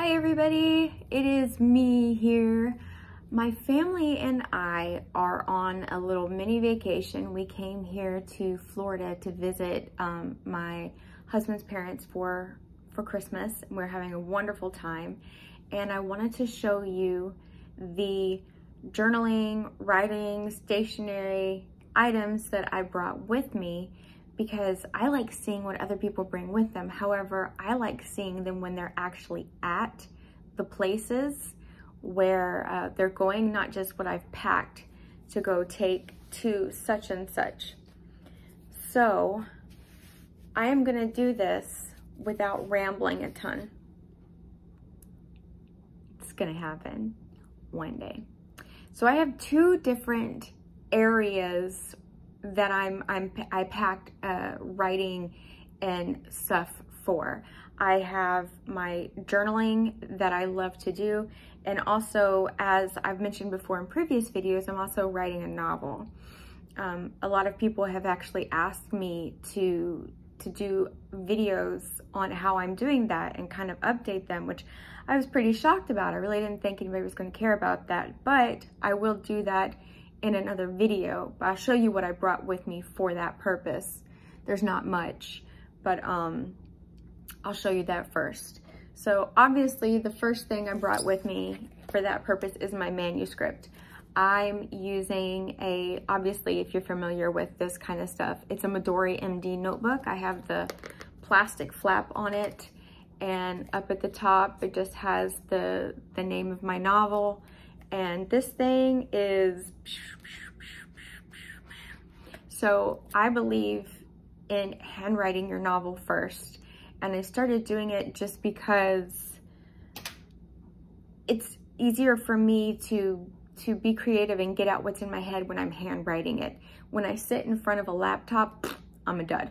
Hi everybody, it is me here. My family and I are on a little mini vacation. We came here to Florida to visit my husband's parents for Christmas. We're having a wonderful time. And I wanted to show you the journaling, writing, stationery items that I brought with me, because I like seeing what other people bring with them. However, I like seeing them when they're actually at the places where they're going, not just what I've packed to go take to such and such. So I am gonna do this without rambling a ton. It's gonna happen one day. So I have two different areas that I packed writing and stuff for. I have my journaling that I love to do, and also, as I've mentioned before in previous videos, I'm also writing a novel. A lot of people have actually asked me to do videos on how I'm doing that and kind of update them, which I was pretty shocked about. I really didn't think anybody was going to care about that, but I will do that in another video. But I'll show you what I brought with me for that purpose. There's not much, but I'll show you that first. So obviously the first thing I brought with me for that purpose is my manuscript. I'm using a, obviously if you're familiar with this kind of stuff, it's a Midori MD notebook. I have the plastic flap on it, and up at the top it just has the name of my novel. And this thing is, so I believe in handwriting your novel first. And I started doing it just because it's easier for me to be creative and get out what's in my head when I'm handwriting it. When I sit in front of a laptop, I'm a dud.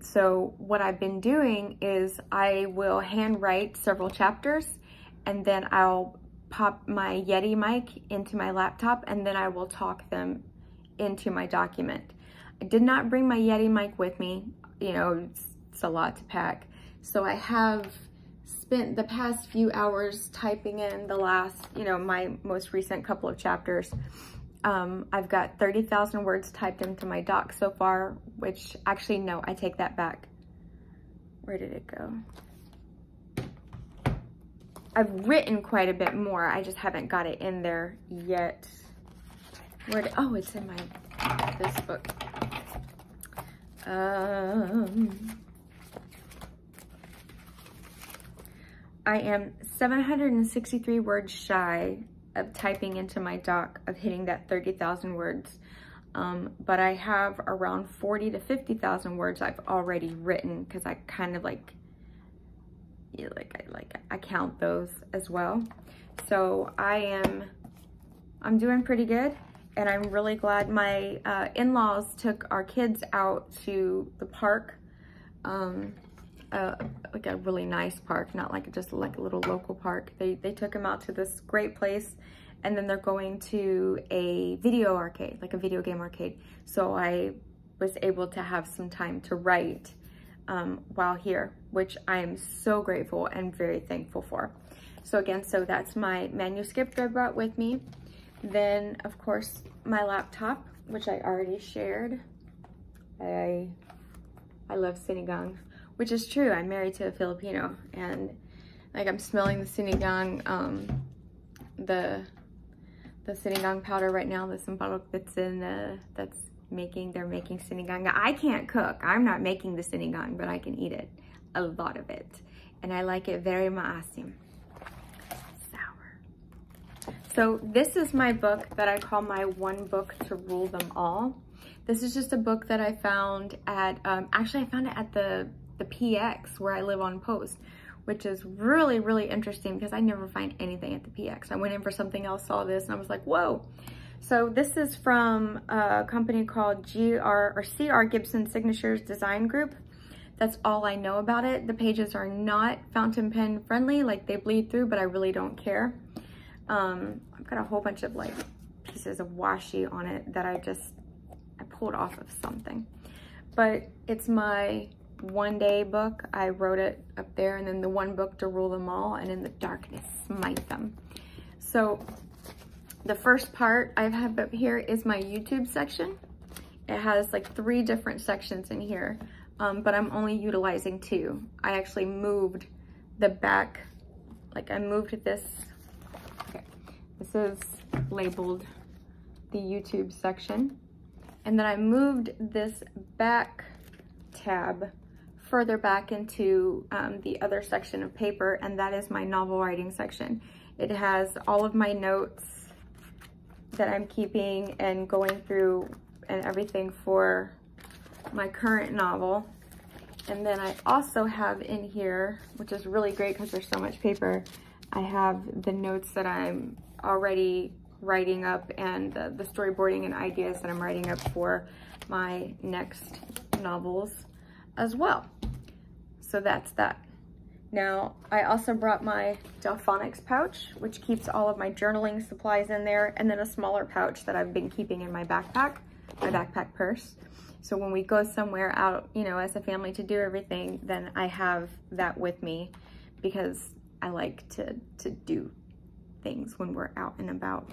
So what I've been doing is I will handwrite several chapters, and then I'll pop my Yeti mic into my laptop, and then I will talk them into my document. I did not bring my Yeti mic with me. You know, it's a lot to pack. So I have spent the past few hours typing in the last, you know, my most recent couple of chapters. I've got 30,000 words typed into my doc so far, which actually, no, I take that back. Where did it go? I've written quite a bit more. I just haven't got it in there yet. Where did, oh, it's in this book. I am 763 words shy of typing into my doc, of hitting that 30,000 words. But I have around 40 to 50,000 words I've already written, because I kind of I count those as well. So I'm doing pretty good, and I'm really glad my in-laws took our kids out to the park, like a really nice park, not like just like a little local park. They took them out to this great place, and then they're going to a video arcade, like a video game arcade. So I was able to have some time to write while here, which I am so grateful and very thankful for. So again, so that's my manuscript I brought with me. Then of course my laptop, which I already shared. I love sinigang, which is true. I'm married to a Filipino, and like I'm smelling the sinigang, the sinigang powder right now, the sampalok that's in the, that's making, they're making sinigang. I can't cook. I'm not making the sinigang, but I can eat it, a lot of it. And I like it very maasim, sour. So this is my book that I call my one book to rule them all. This is just a book that I found at, actually I found it at the PX where I live on post, which is really, really interesting because I never find anything at the PX. I went in for something else, saw this, and I was like, whoa. So this is from a company called C.R. Gibson Signatures Design Group. That's all I know about it. The pages are not fountain pen friendly, like they bleed through, but I really don't care. I've got a whole bunch of like pieces of washi on it that I pulled off of something. But it's my one day book, I wrote it up there, and then the one book to rule them all, and in the darkness smite them. So the first part I have up here is my YouTube section. It has like 3 different sections in here, but I'm only utilizing 2. I actually moved the back, like I moved this. Okay. This is labeled the YouTube section. And then I moved this back tab further back into the other section of paper, and that is my novel writing section. It has all of my notes that I'm keeping and going through and everything for my current novel. And then I also have in here, which is really great because there's so much paper, I have the notes that I'm already writing up and the storyboarding and ideas that I'm writing up for my next novels as well. So that's that. Now, I also brought my Delfonics pouch, which keeps all of my journaling supplies in there, and then a smaller pouch that I've been keeping in my backpack purse. So when we go somewhere out, you know, as a family to do everything, then I have that with me because I like to do things when we're out and about.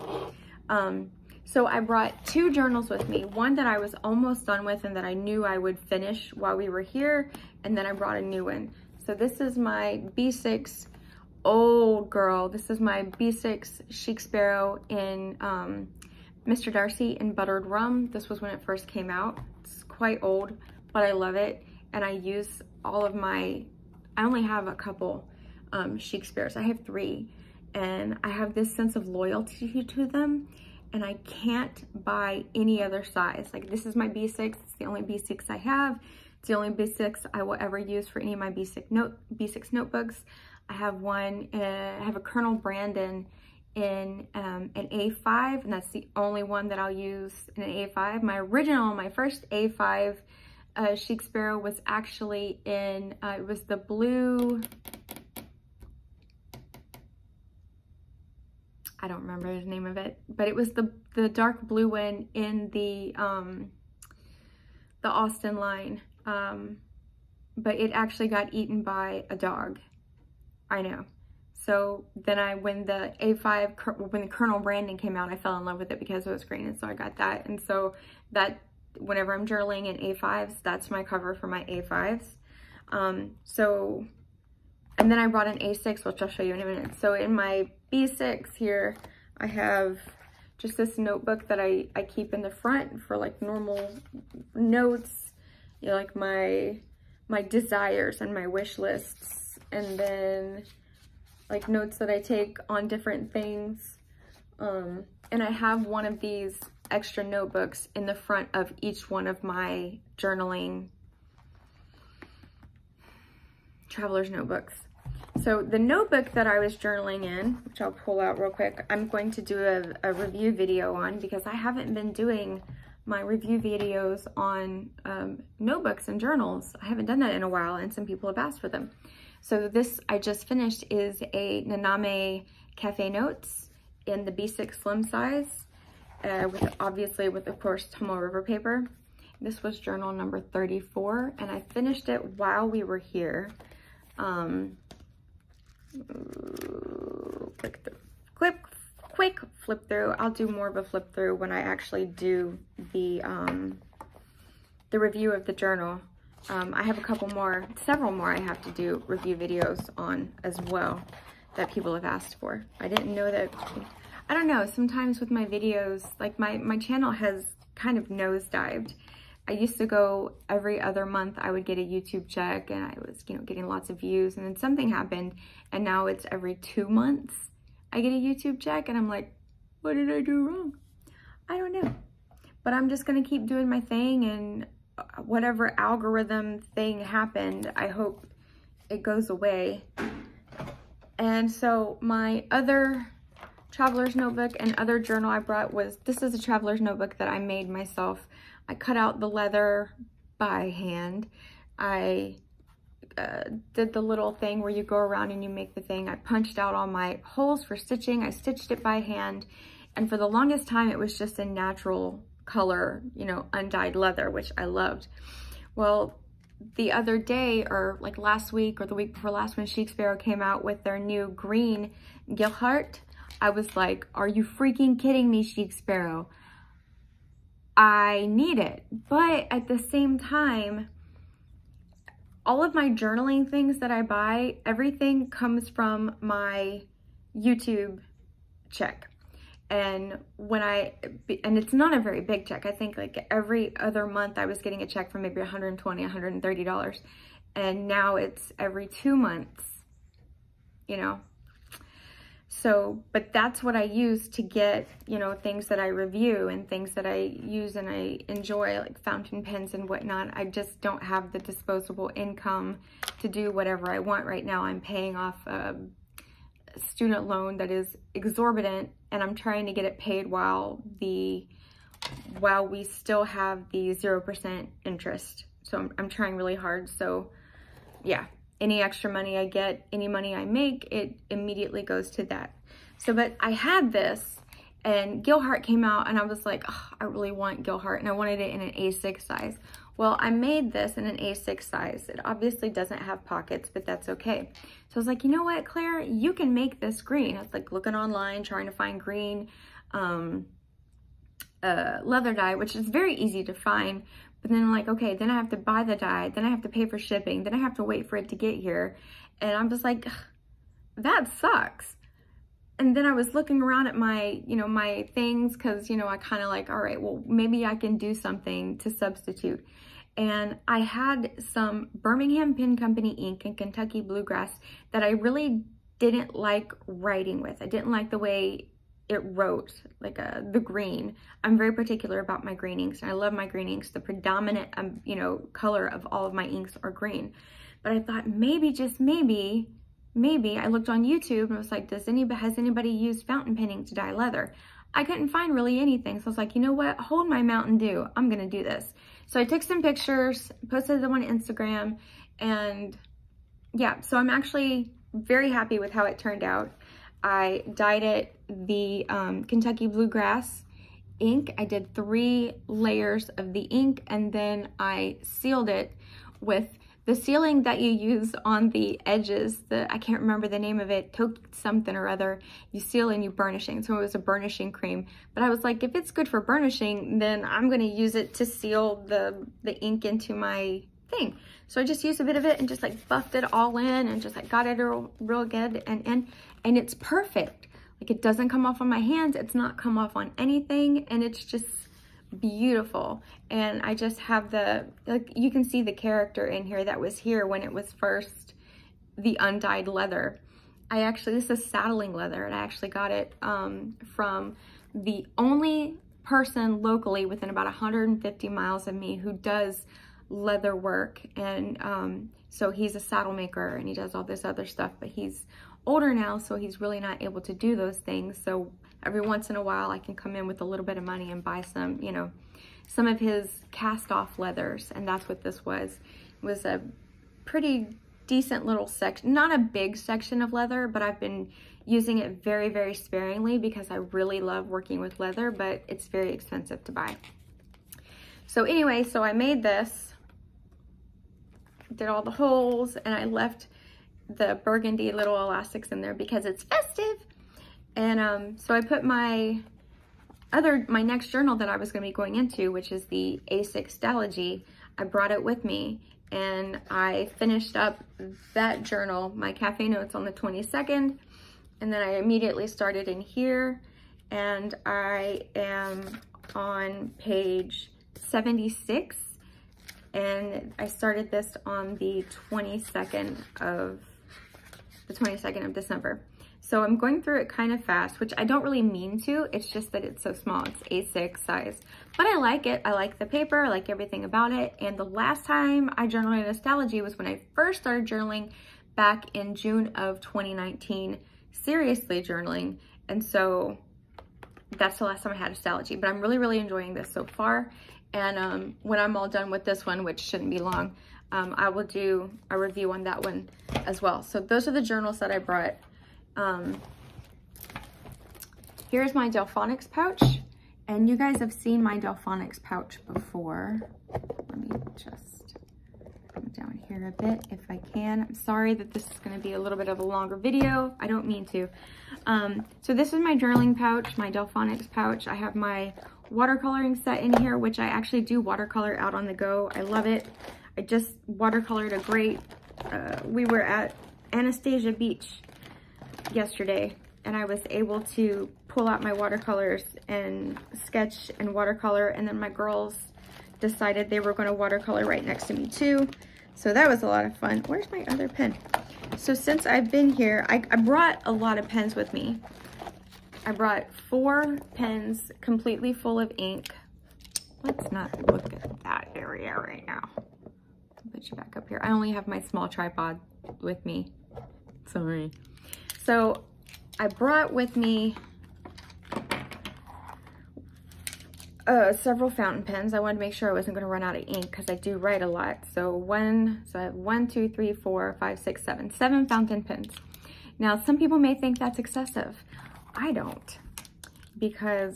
So I brought 2 journals with me, one that I was almost done with and that I knew I would finish while we were here, and then I brought a new one. So this is my B6 old girl. This is my B6 Chic Sparrow in Mr. Darcy in Buttered Rum. This was when it first came out. It's quite old, but I love it. And I use all of my, I only have a couple Chic Sparrows. I have 3, and I have this sense of loyalty to them, and I can't buy any other size. Like, this is my B6, it's the only B6 I have. It's the only B6 I will ever use for any of my B6 notebooks. I have one, I have a Colonel Brandon in an A5, and that's the only one that I'll use in an A5. My original, my first A5 Chic Sparrow was actually in, it was the blue, I don't remember the name of it, but it was the dark blue one in the Austin line. But it actually got eaten by a dog. I know. So then I, when the A5, when the Colonel Brandon came out, I fell in love with it because it was green, and so I got that. And so that, whenever I'm journaling in A5s, that's my cover for my A5s. So, and then I brought an A6, which I'll show you in a minute. So in my B6 here, I have just this notebook that I keep in the front for like normal notes, you know, like my desires and my wish lists, and then like notes that I take on different things. And I have one of these extra notebooks in the front of each one of my journaling traveler's notebooks. So the notebook that I was journaling in, which I'll pull out real quick, I'm going to do a review video on, because I haven't been doing my review videos on notebooks and journals. I haven't done that in a while, and some people have asked for them. So this I just finished is a Naname Cafe Notes in the B6 slim size, with of course Tomoe River paper. This was journal number 34, and I finished it while we were here. Quick flip through. I'll do more of a flip through when I actually do the review of the journal. I have several more I have to do review videos on as well that people have asked for. I didn't know that. I don't know, sometimes with my videos, like my channel has kind of nosedived. I used to go every other month, I would get a YouTube check, and I was, you know, getting lots of views, and then something happened, and now it's every 2 months. I get a YouTube check, and I'm like, what did I do wrong? I don't know, but I'm just gonna keep doing my thing, and whatever algorithm thing happened, I hope it goes away. And so my other traveler's notebook and other journal I brought was, this is a traveler's notebook that I made myself. I cut out the leather by hand. I did the little thing where you go around and you make the thing. I punched out all my holes for stitching. I stitched it by hand, and for the longest time it was just a natural color, you know, undyed leather, which I loved. Well, the other day, or like last week or the week before last, when Chic Sparrow came out with their new green Gilhart, I was like, are you freaking kidding me, Chic Sparrow? I need it. But at the same time, all of my journaling things that I buy, everything comes from my YouTube check. And when and it's not a very big check. I think like every other month I was getting a check for maybe $120, $130. And now it's every 2 months, you know? So, but that's what I use to get, you know, things that I review and things that I use and I enjoy, like fountain pens and whatnot. I just don't have the disposable income to do whatever I want right now. I'm paying off a student loan that is exorbitant, and I'm trying to get it paid while we still have the 0% interest. So I'm trying really hard. So yeah. Any extra money I get, any money I make, it immediately goes to that. So, but I had this, and Gilhart came out, and I was like, oh, I really want Gilhart, and I wanted it in an A6 size. Well, I made this in an A6 size. It obviously doesn't have pockets, but that's okay. So I was like, you know what, Claire, you can make this green. I was like looking online, trying to find green leather dye, which is very easy to find. But then I'm like, okay, then I have to buy the dye, then I have to pay for shipping, then I have to wait for it to get here. And I'm just like, that sucks. And then I was looking around at my, you know, my things, because, you know, I kind of like, all right, well, maybe I can do something to substitute. And I had some Birmingham Pen Company ink and Kentucky Bluegrass that I really didn't like writing with. I didn't like the way it wrote, like the green. I'm very particular about my green inks, and I love my green inks. The predominant, you know, color of all of my inks are green. But I thought maybe, just maybe, I looked on YouTube and I was like, has anybody used fountain penning to dye leather? I couldn't find really anything. So I was like, you know what? Hold my Mountain Dew. I'm going to do this. So I took some pictures, posted them on Instagram, and yeah, so I'm actually very happy with how it turned out. I dyed it the Kentucky Bluegrass ink. I did 3 layers of the ink, and then I sealed it with the sealing that you use on the edges. I can't remember the name of it, something or other. You seal and you burnishing. So it was a burnishing cream. But I was like, if it's good for burnishing, then I'm gonna use it to seal the ink into my thing. So I just used a bit of it and just like buffed it all in and just like got it real good and it's perfect. Like it doesn't come off on my hands. It's not come off on anything, and it's just beautiful. And I just have the, like you can see the character in here that was here when it was first the undyed leather. I actually, this is saddling leather, and I actually got it from the only person locally within about 150 miles of me who does leather work. And so he's a saddle maker and he does all this other stuff, but he's older now, so he's really not able to do those things. So every once in a while I can come in with a little bit of money and buy some, you know, some of his cast off leathers, and that's what this was. It was a pretty decent little section, not a big section of leather, but I've been using it very, very sparingly because I really love working with leather, but it's very expensive to buy. So anyway, so I made this, did all the holes, and I left the burgundy little elastics in there because it's festive. And so I put my next journal that I was going to be going into, which is the A6 Stalogy. I brought it with me, and I finished up that journal, my Cafe Notes, on the 22nd, and then I immediately started in here, and I am on page 76. And I started this on the 22nd of December. So I'm going through it kind of fast, which I don't really mean to. It's just that it's so small. It's A6 size. But I like it. I like the paper. I like everything about it. And the last time I journaled in Stalogy was when I first started journaling back in June of 2019. Seriously journaling. And so that's the last time I had a Stalogy. But I'm really, really enjoying this so far. And when I'm all done with this one, which shouldn't be long, I will do a review on that one as well. So those are the journals that I brought. Here's my Delfonics pouch. And you guys have seen my Delfonics pouch before. Let me just come down here a bit if I can. I'm sorry that this is going to be a little bit of a longer video. I don't mean to. So this is my journaling pouch, my Delfonics pouch. I have my watercoloring set in here, which I actually do watercolor out on the go. I love it. I just watercolored a great, we were at Anastasia Beach yesterday, and I was able to pull out my watercolors and sketch and watercolor, and then my girls decided they were going to watercolor right next to me too. So that was a lot of fun. Where's my other pen? So since I've been here, I brought a lot of pens with me. I brought 4 pens completely full of ink. Let's not look at that area right now. I'll put you back up here. I only have my small tripod with me. Sorry. So I brought with me several fountain pens. I wanted to make sure I wasn't going to run out of ink because I do write a lot. So I have 7 fountain pens. Now, some people may think that's excessive. I don't, because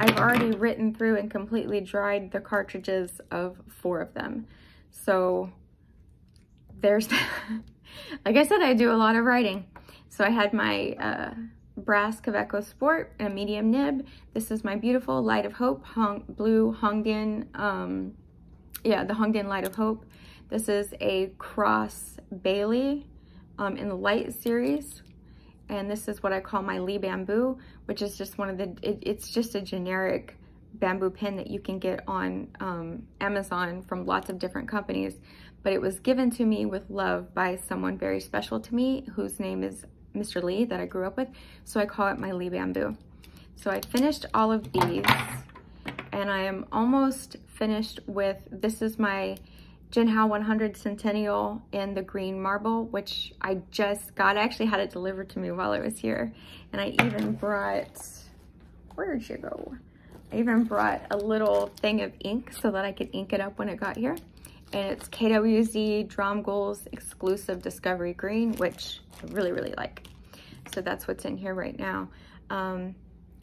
I've already written through and completely dried the cartridges of 4 of them. So there's, like I said, I do a lot of writing. So I had my brass Kaweco Sport and a medium nib. This is my beautiful Light of Hope, blue Hongdan, the Hongdan Light of Hope. This is a Cross Bailey in the Light series. And this is what I call my Lee Bamboo, which is just one of the, it's just a generic bamboo pen that you can get on Amazon from lots of different companies. But it was given to me with love by someone very special to me, whose name is Mr. Lee, that I grew up with. So I call it my Lee Bamboo. So I finished all of these, and I am almost finished with, this is my Jinhao 100 centennial in the green marble, which I just got. I actually had it delivered to me while I was here. And I even brought, where did you go? I even brought a little thing of ink so that I could ink it up when it got here. And it's KWZ Drom Goals exclusive Discovery Green, which I really, really like. So that's what's in here right now. And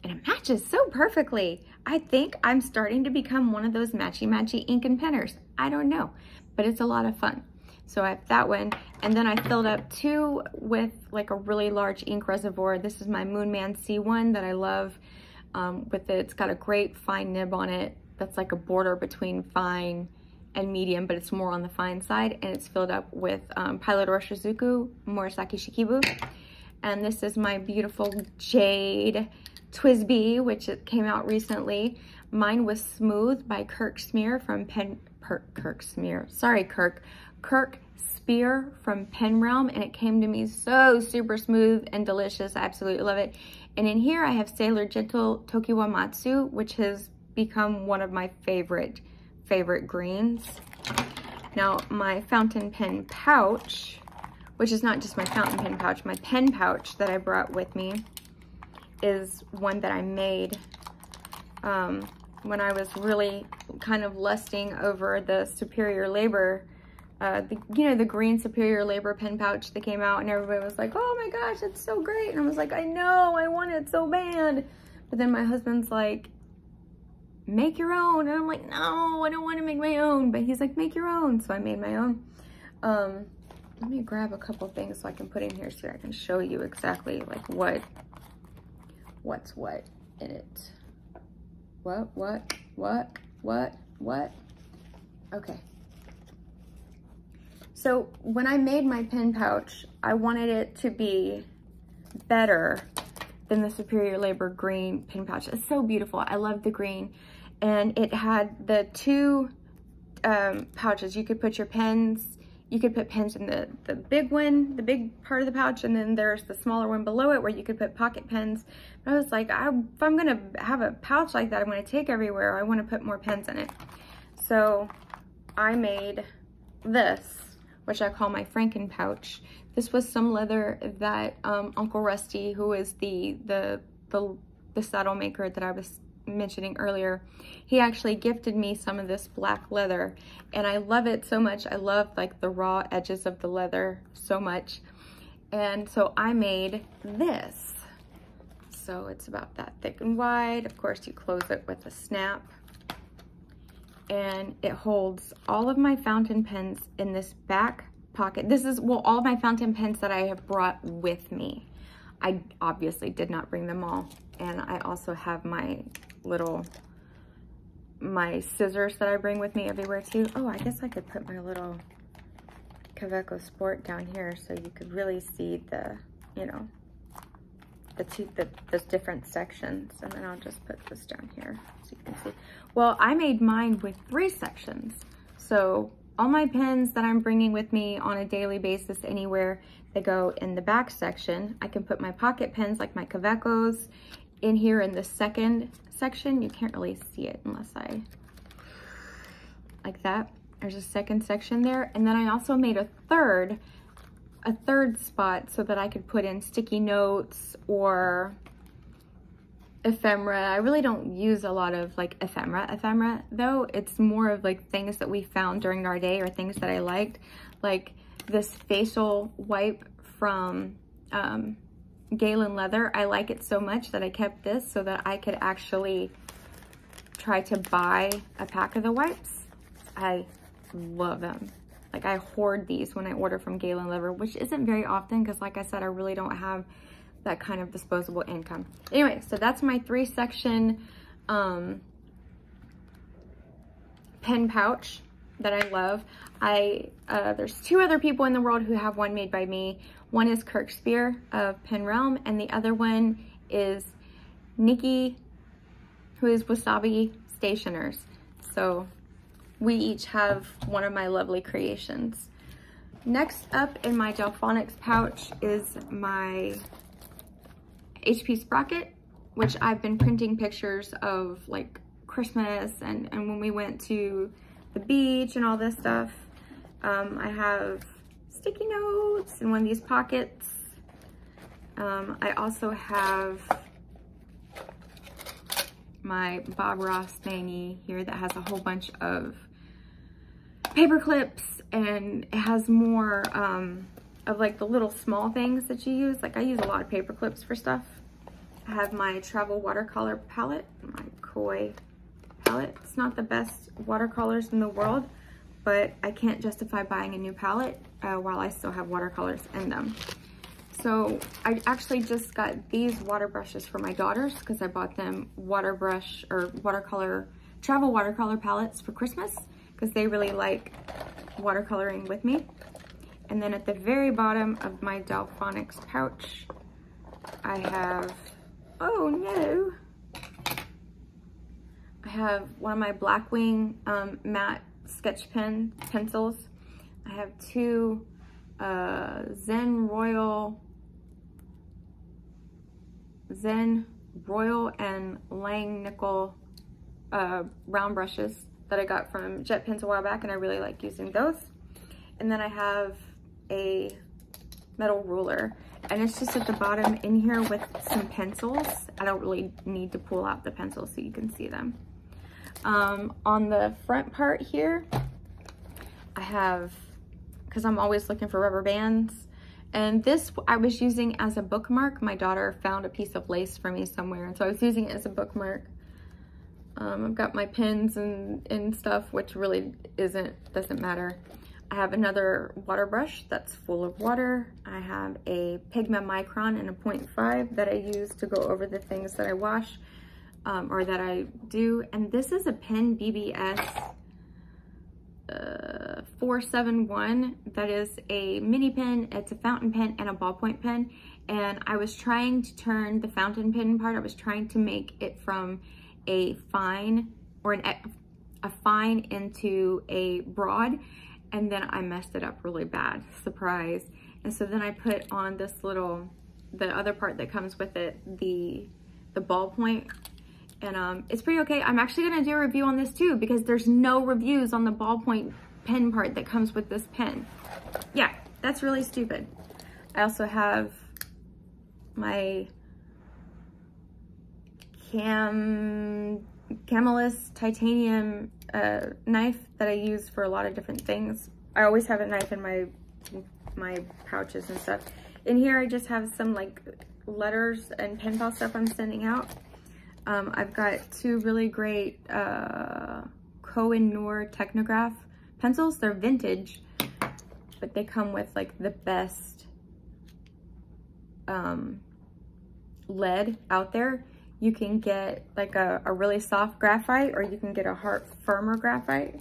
it matches so perfectly. I think I'm starting to become one of those matchy-matchy ink and penners. I don't know, but it's a lot of fun. So I have that one. And then I filled up 2 with like a really large ink reservoir. This is my Moon Man C1 that I love. It's got a great fine nib on it. That's like a border between fine and medium, but it's more on the fine side. And it's filled up with Pilot Oshizuku Murasaki Shikibu. And this is my beautiful Jade Twisby, which it came out recently. Mine was Smooth by Kirk Spear from Kirk Spear from Pen Realm, and it came to me so super smooth and delicious. I absolutely love it. And in here I have Sailor Gentle Tokiwamatsu, which has become one of my favorite greens. Now my fountain pen pouch, which is not just my fountain pen pouch, my pen pouch that I brought with me, is one that I made when I was really kind of lusting over the Superior Labor, the green Superior Labor pen pouch that came out, and everybody was like, oh my gosh, it's so great. And I was like, I know, I want it so bad. But then my husband's like, make your own. And I'm like, no, I don't want to make my own. But he's like, make your own. So I made my own. Let me grab a couple things so I can put in here so I can show you exactly like what's what in it. What? Okay. So when I made my pen pouch, I wanted it to be better than the Superior Labor green pen pouch. It's so beautiful. I love the green. And it had the 2 pouches. You could put your pens, you could put pens in the big one, the big part of the pouch, and then there's the smaller one below it where you could put pocket pens. But I was like, if I'm gonna have a pouch like that I'm gonna take everywhere, I wanna put more pens in it. So I made this, which I call my Franken pouch. This was some leather that Uncle Rusty, who is the saddle maker that I was mentioning earlier, he actually gifted me some of this black leather, and I love it so much. I love like the raw edges of the leather so much, and so I made this. So it's about that thick and wide. Of course you close it with a snap, and it holds all of my fountain pens in this back pocket. This is, well, all of my fountain pens that I have brought with me. I obviously did not bring them all. And I also have my little, my scissors that I bring with me everywhere too. Oh, I guess I could put my little Kaweco Sport down here so you could really see the, you know, the different sections. And then I'll just put this down here so you can see. Well, I made mine with 3 sections. So all my pens that I'm bringing with me on a daily basis anywhere, they go in the back section. I can put my pocket pens like my Kawecos in here in the second section. You can't really see it unless I, like that. There's a second section there. And then I also made a third spot so that I could put in sticky notes or ephemera. I really don't use a lot of like ephemera though. It's more of like things that we found during our day or things that I liked, like this facial wipe from Galen Leather. I like it so much that I kept this so that I could actually try to buy a pack of the wipes. I love them. Like, I hoard these when I order from Galen Leather, which isn't very often because, like I said, I really don't have that kind of disposable income. Anyway, so that's my 3-section pen pouch that I love. There's 2 other people in the world who have one made by me. One is Kirk Spear of Pen Realm, and the other one is Nikki, who is Wasabi Stationers. So we each have one of my lovely creations. Next up in my Delfonics pouch is my HP Sprocket, which I've been printing pictures of, like Christmas and when we went to the beach and all this stuff. I have sticky notes in one of these pockets. I also have my Bob Ross thingy here that has a whole bunch of paper clips, and it has more of like the little small things that you use. Like, I use a lot of paper clips for stuff. I have my travel watercolor palette, my Koi palette. It's not the best watercolors in the world, but I can't justify buying a new palette while I still have watercolors in them. So I actually just got these water brushes for my daughters because I bought them water brush or watercolor, travel watercolor palettes for Christmas because they really like watercoloring with me. And then at the very bottom of my Delfonics pouch, I have, oh no, I have one of my Blackwing matte sketch pen pencils. I have 2 Zen Royal and Langnickel round brushes that I got from JetPens a while back, and I really like using those. And then I have a metal ruler, and it's just at the bottom in here with some pencils. I don't really need to pull out the pencils so you can see them. On the front part here, I have, because I'm always looking for rubber bands, and this I was using as a bookmark. My daughter found a piece of lace for me somewhere, and so I was using it as a bookmark. I've got my pens and stuff, which really doesn't matter. I have another water brush that's full of water. I have a Pigma Micron and a 0.5 that I use to go over the things that I wash or that I do. And this is a Pen BBS 471. That is a mini pen. It's a fountain pen and a ballpoint pen. And I was trying to turn the fountain pen part. I was trying to make it from a fine or a fine into a broad. And then I messed it up really bad, surprise. And so then I put on this little, the other part that comes with it, the ballpoint. And it's pretty okay. I'm actually gonna do a review on this too because there's no reviews on the ballpoint pen part that comes with this pen. Yeah, that's really stupid. I also have my Camelus titanium knife that I use for a lot of different things. I always have a knife in my pouches and stuff. In here I just have some like letters and pen pal stuff I'm sending out. I've got 2 really great Koh-i Noor Technograph pencils. They're vintage, but they come with like the best lead out there. You can get like a really soft graphite, or you can get a hard, firmer graphite.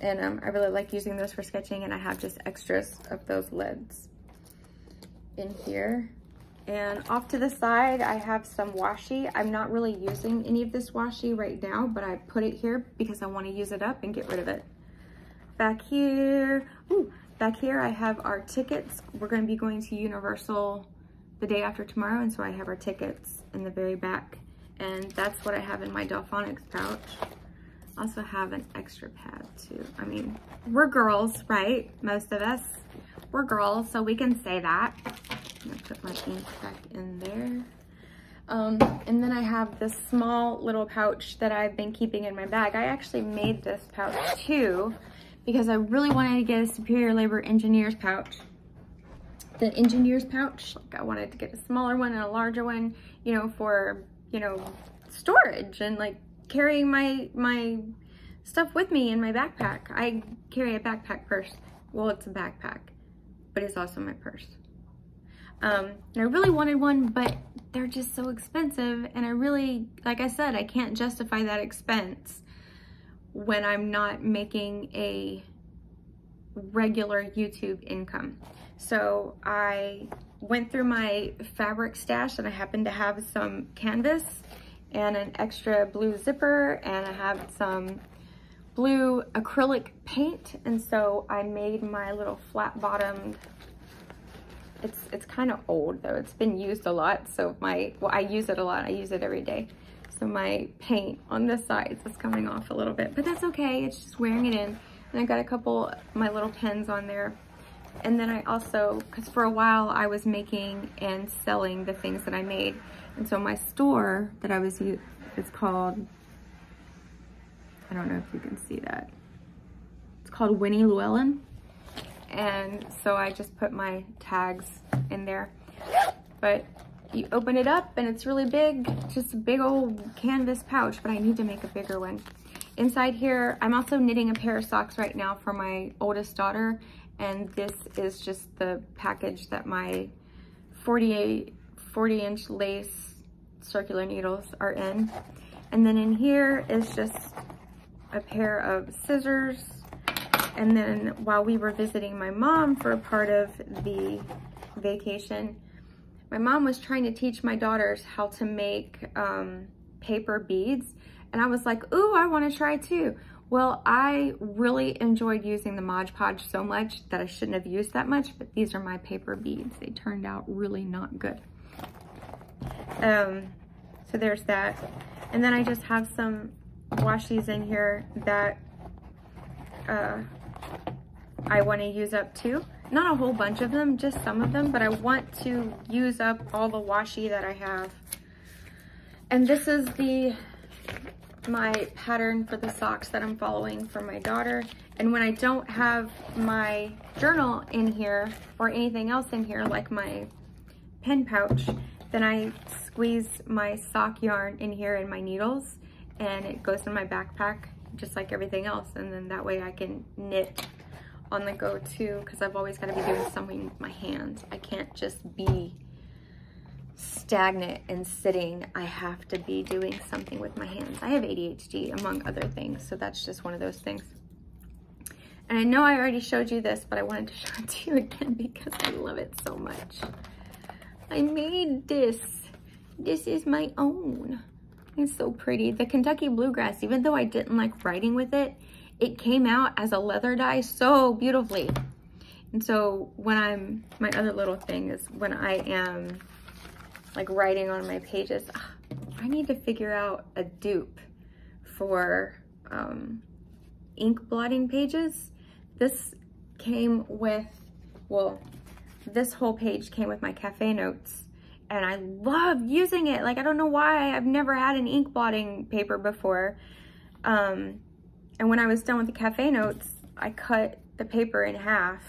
And I really like using those for sketching, and I have just extras of those leads in here. And off to the side, I have some washi. I'm not really using any of this washi right now, but I put it here because I want to use it up and get rid of it. Back here, I have our tickets. We're going to be going to Universal the day after tomorrow, and so I have our tickets in the very back. And that's what I have in my Delfonics pouch. Also have an extra pad too. I mean, we're girls, right? Most of us, we're girls, so we can say that. I'm gonna put my ink back in there. And then I have this small little pouch that I've been keeping in my bag. I actually made this pouch too because I really wanted to get a Superior Labor Engineers pouch. The Engineers pouch, like I wanted to get a smaller one and a larger one, you know, for, you know, storage and like carrying my stuff with me in my backpack. I carry a backpack purse. Well, it's a backpack, but it's also my purse. And I really wanted one, but they're just so expensive. And I really, like I said, I can't justify that expense when I'm not making a regular YouTube income. So I went through my fabric stash, and I happened to have some canvas and an extra blue zipper, and I have some blue acrylic paint. And so I made my little flat bottomed, it's kind of old though. It's been used a lot. So I use it a lot. I use it every day. So my paint on the sides is coming off a little bit, but that's okay. It's just wearing it in. And I got a couple of my little pens on there. And then I also, cause for a while I was making and selling the things that I made. And so my store that I was using, it's called, I don't know if you can see that. It's called Winnie Llewellyn. And so I just put my tags in there. But you open it up and it's really big, just a big old canvas pouch, but I need to make a bigger one. Inside here, I'm also knitting a pair of socks right now for my oldest daughter. And this is just the package that my 40-inch lace circular needles are in. And then in here is just a pair of scissors. And then while we were visiting my mom for a part of the vacation, my mom was trying to teach my daughters how to make paper beads. And I was like, ooh, I want to try too. Well, I really enjoyed using the Mod Podge so much that I shouldn't have used that much, but these are my paper beads. They turned out really not good. So there's that. And then I just have some washi's in here that I want to use up too. Not a whole bunch of them, just some of them, but I want to use up all the washi that I have. And this is my pattern for the socks that I'm following for my daughter. And when I don't have my journal in here or anything else in here, like my pen pouch, then I squeeze my sock yarn in here and my needles, and it goes in my backpack just like everything else. And then that way I can knit on the go too, because I've always got to be doing something with my hands. I can't just be stagnant and sitting. I have to be doing something with my hands. I have ADHD, among other things, so that's just one of those things. And I know I already showed you this, but I wanted to show it to you again because I love it so much. I made this. This is my own. It's so pretty. The Kentucky Bluegrass, even though I didn't like writing with it, it came out as a leather dye so beautifully. And so when I'm, my other little thing is when I am like writing on my pages, I need to figure out a dupe for ink blotting pages. This came with, well, this whole page came with my Cafe Notes, and I love using it. Like, I don't know why. I've never had an ink blotting paper before. And when I was done with the Cafe Notes, I cut the paper in half,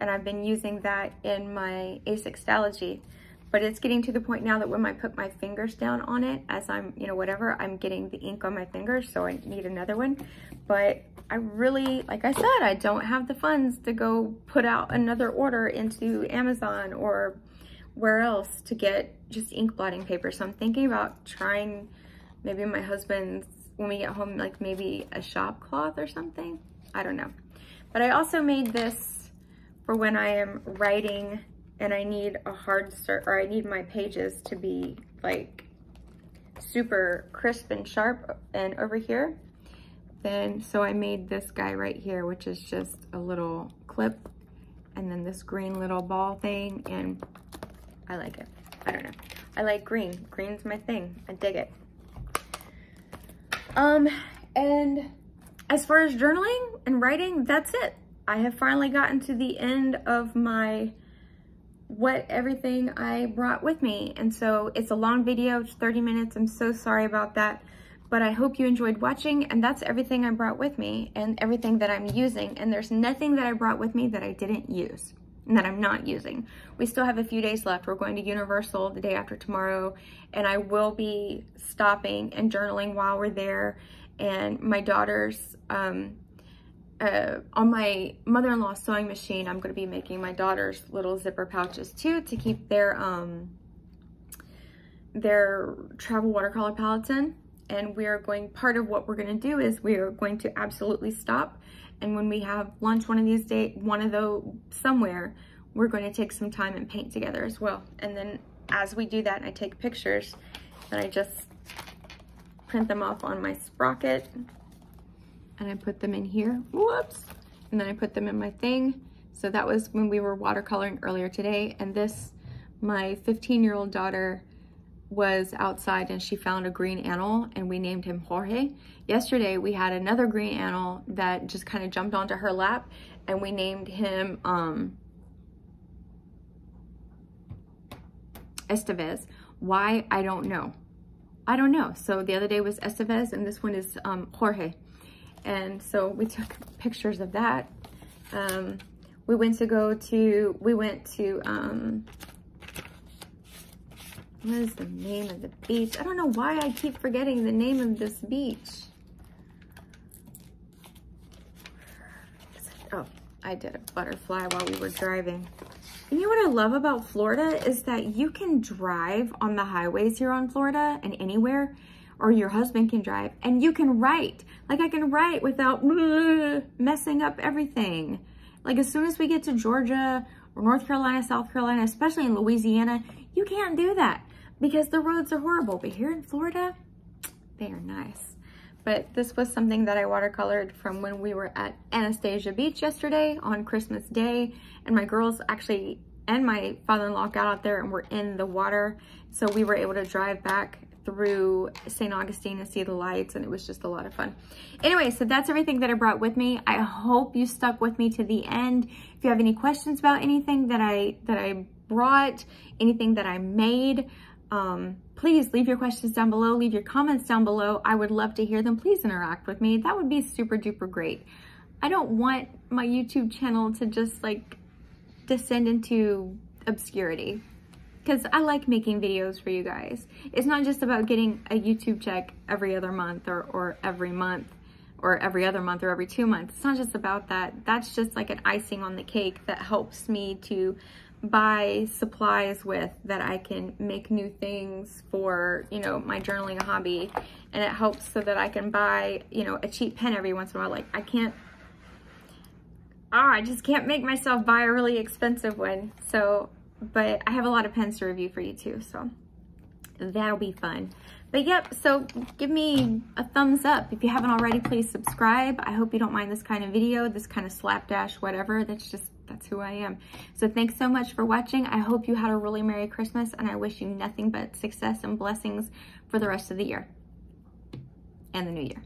and I've been using that in my Asics Stalogy. but it's getting to the point now that when I put my fingers down on it, as I'm, you know, whatever, I'm getting the ink on my fingers, so I need another one. But I really, like I said, I don't have the funds to go put out another order into Amazon or where else to get just ink blotting paper. So I'm thinking about trying maybe my husband's, when we get home, like maybe a shop cloth or something. I don't know. But I also made this for when I am writing and I need a hard cert, or I need my pages to be like super crisp and sharp and over here. Then, so I made this guy right here, which is just a little clip, and then this green little ball thing, and I like it. I don't know. I like green. Green's my thing. I dig it. And as far as journaling and writing, that's it. I have finally gotten to the end of my, what everything I brought with me. And so it's a long video, it's 30 minutes. I'm so sorry about that, but I hope you enjoyed watching. And that's everything I brought with me and everything that I'm using. And there's nothing that I brought with me that I didn't use and that I'm not using. We still have a few days left. We're going to Universal the day after tomorrow, and I will be stopping and journaling while we're there. And my daughter's, on my mother-in-law's sewing machine, I'm going to be making my daughter's little zipper pouches too, to keep their travel watercolor palettes in. And we are going, part of what we're going to do is we are going to absolutely stop. And when we have lunch one of these days, one of those somewhere, we're going to take some time and paint together as well. And then as we do that and I take pictures, then I just print them off on my Sprocket. And I put them in here, whoops, and then I put them in my thing. So that was when we were watercoloring earlier today. And this, my 15-year-old daughter was outside and she found a green animal and we named him Jorge. Yesterday we had another green animal that just kind of jumped onto her lap and we named him Estevez. Why, I don't know. I don't know. So the other day was Estevez and this one is Jorge. And so we took pictures of that. We went to go to, what is the name of the beach? I don't know why I keep forgetting the name of this beach. Oh, I did a butterfly while we were driving. And you know what I love about Florida is that you can drive on the highways here on Florida and anywhere, or your husband can drive, and you can write. Like I can write without messing up everything. Like as soon as we get to Georgia or North Carolina, South Carolina, especially in Louisiana, you can't do that because the roads are horrible. But here in Florida, they are nice. But this was something that I watercolored from when we were at Anastasia Beach yesterday on Christmas Day. And my girls actually, and my father-in-law got out there and were in the water. So we were able to drive back through St. Augustine and see the lights, and it was just a lot of fun. Anyway, so that's everything that I brought with me. I hope you stuck with me to the end. If you have any questions about anything that I brought, anything that I made, please leave your questions down below, leave your comments down below. I would love to hear them. Please interact with me. That would be super duper great. I don't want my YouTube channel to just like descend into obscurity, because I like making videos for you guys. It's not just about getting a YouTube check every other month or every month or every other month or every 2 months. It's not just about that. That's just like an icing on the cake that helps me to buy supplies with, that I can make new things for, you know, my journaling hobby. And it helps so that I can buy, you know, a cheap pen every once in a while. Like I can't, I just can't make myself buy a really expensive one. So, but I have a lot of pens to review for you too, so that'll be fun. But yep, so give me a thumbs up. If you haven't already, please subscribe. I hope you don't mind this kind of video, this kind of slapdash, whatever. That's just, that's who I am. So thanks so much for watching. I hope you had a really Merry Christmas, and I wish you nothing but success and blessings for the rest of the year and the new year.